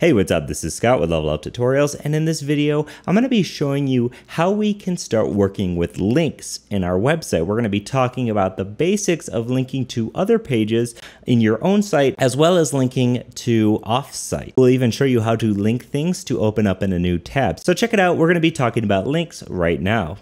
Hey, what's up? This is Scott with Level Up Tutorials, and in this video, I'm going to be showing you how we can start working with links in our website. We're going to be talking about the basics of linking to other pages in your own site, as well as linking to off-site. We'll even show you how to link things to open up in a new tab. So check it out. We're going to be talking about links right now.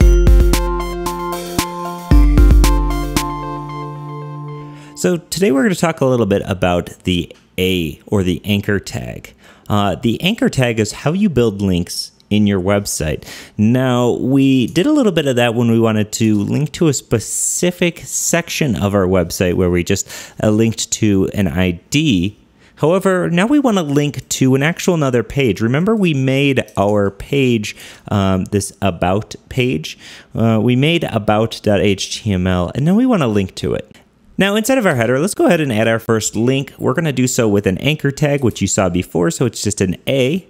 So today we're going to talk a little bit about the A, or the anchor tag. The anchor tag is how you build links in your website. Now, we did a little bit of that when we wanted to link to a specific section of our website where we just linked to an ID. However, now we want to link to an actual another page. Remember, we made our page, this about page. We made about.html, and now we want to link to it. Now, inside of our header, let's go ahead and add our first link. We're going to do so with an anchor tag, which you saw before, so it's just an A.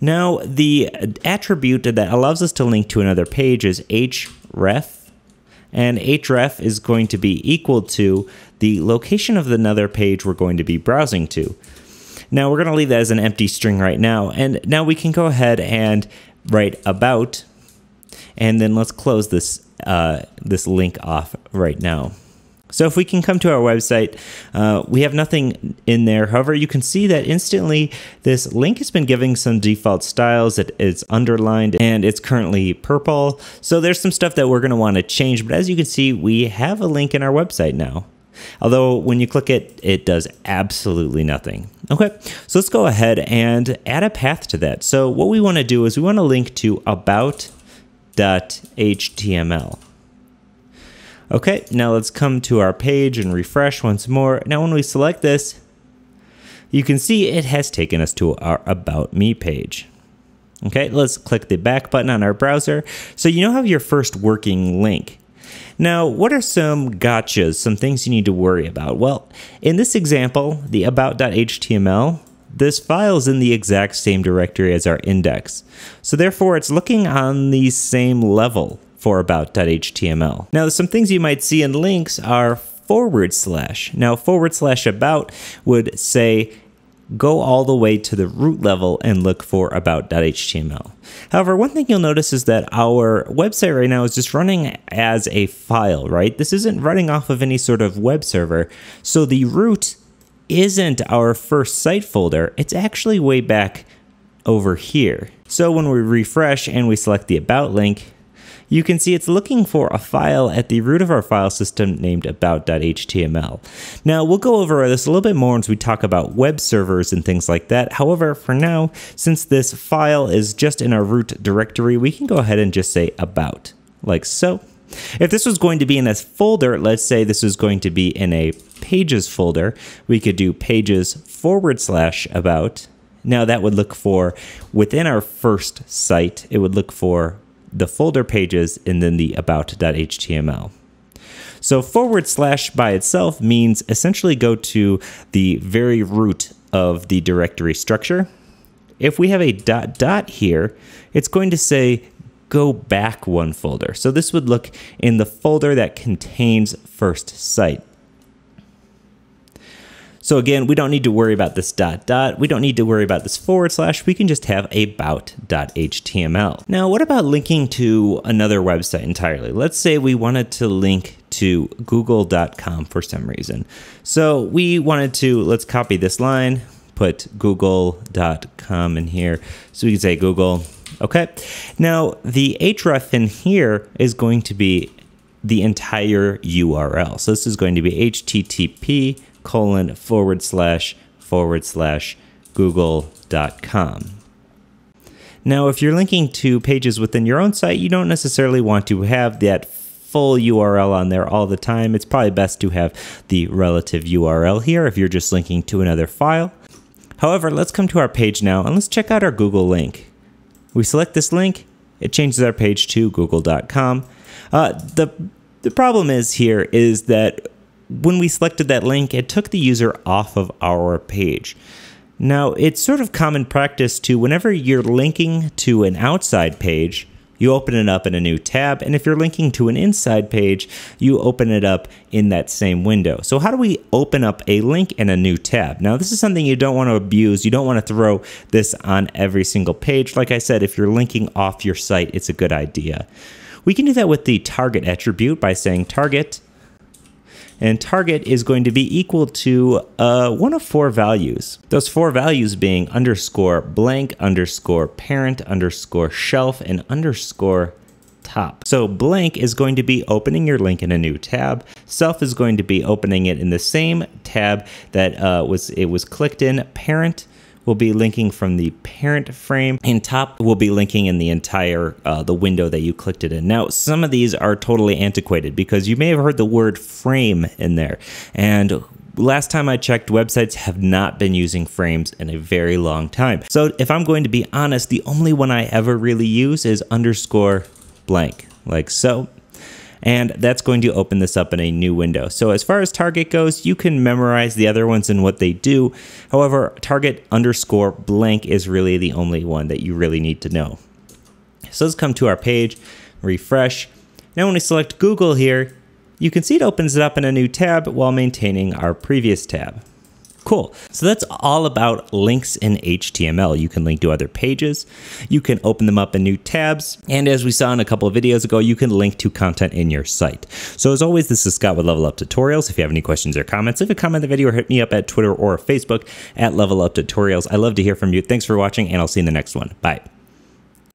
Now, the attribute that allows us to link to another page is href, and href is going to be equal to the location of another page we're going to be browsing to. Now, we're going to leave that as an empty string right now, and now we can go ahead and write about, and then let's close this, this link off right now. So if we can come to our website, we have nothing in there. However, you can see that instantly this link has been giving some default styles. It's underlined and it's currently purple. So there's some stuff that we're going to want to change. But as you can see, we have a link in our website now. Although when you click it, it does absolutely nothing. Okay, so let's go ahead and add a path to that. So what we want to do is we want to link to about.html. Okay, now let's come to our page and refresh once more. Now when we select this, you can see it has taken us to our About Me page. Okay, let's click the back button on our browser. So you now have your first working link. Now, what are some gotchas, some things you need to worry about? Well, in this example, the about.html, this file is in the exact same directory as our index. So therefore, it's looking on the same level for about.html. Now, some things you might see in links are /. Now, / about would say, go all the way to the root level and look for about.html. However, one thing you'll notice is that our website right now is just running as a file, right? This isn't running off of any sort of web server. So the root isn't our first site folder. It's actually way back over here. So when we refresh and we select the about link, you can see it's looking for a file at the root of our file system named about.html. Now, we'll go over this a little bit more as we talk about web servers and things like that. However, for now, since this file is just in our root directory, we can go ahead and just say about, like so. If this was going to be in a folder, let's say this was going to be in a pages folder, we could do pages / about. Now, that would look for, within our first site, it would look for the folder pages, and then the about.html. So / by itself means essentially go to the very root of the directory structure. If we have a ... here, it's going to say go back one folder. So this would look in the folder that contains first site. So again, we don't need to worry about this ... We don't need to worry about this /. We can just have about.html. Now, what about linking to another website entirely? Let's say we wanted to link to google.com for some reason. So we wanted to, let's copy this line, put google.com in here. So we can say Google. Okay. Now, the href in here is going to be the entire URL. So this is going to be http:// google.com. Now, if you're linking to pages within your own site, you don't necessarily want to have that full URL on there all the time. It's probably best to have the relative URL here if you're just linking to another file. However, let's come to our page now and let's check out our Google link. We select this link, it changes our page to google.com. The problem is here is that when we selected that link, it took the user off of our page. Now, it's sort of common practice to, whenever you're linking to an outside page, you open it up in a new tab. And if you're linking to an inside page, you open it up in that same window. So how do we open up a link in a new tab? Now, this is something you don't want to abuse. You don't want to throw this on every single page. Like I said, if you're linking off your site, it's a good idea. We can do that with the target attribute by saying target. And target is going to be equal to one of four values. Those four values being underscore blank, underscore parent, underscore shelf, and underscore top. So blank is going to be opening your link in a new tab. Self is going to be opening it in the same tab that it was clicked in. Parent will be linking from the parent frame, and top will be linking in the entire the window that you clicked it in. Now, some of these are totally antiquated because you may have heard the word frame in there, and last time I checked, websites have not been using frames in a very long time. So if I'm going to be honest, the only one I ever really use is underscore blank, like so. And that's going to open this up in a new window. So as far as target goes, you can memorize the other ones and what they do. However, target underscore blank is really the only one that you really need to know. So let's come to our page, refresh. Now when we select Google here, you can see it opens it up in a new tab while maintaining our previous tab. Cool. So that's all about links in HTML. You can link to other pages. You can open them up in new tabs. And as we saw in a couple of videos ago, you can link to content in your site. So as always, this is Scott with Level Up Tutorials. If you have any questions or comments, leave a comment on the video or hit me up at Twitter or Facebook at Level Up Tutorials. I love to hear from you. Thanks for watching, and I'll see you in the next one. Bye.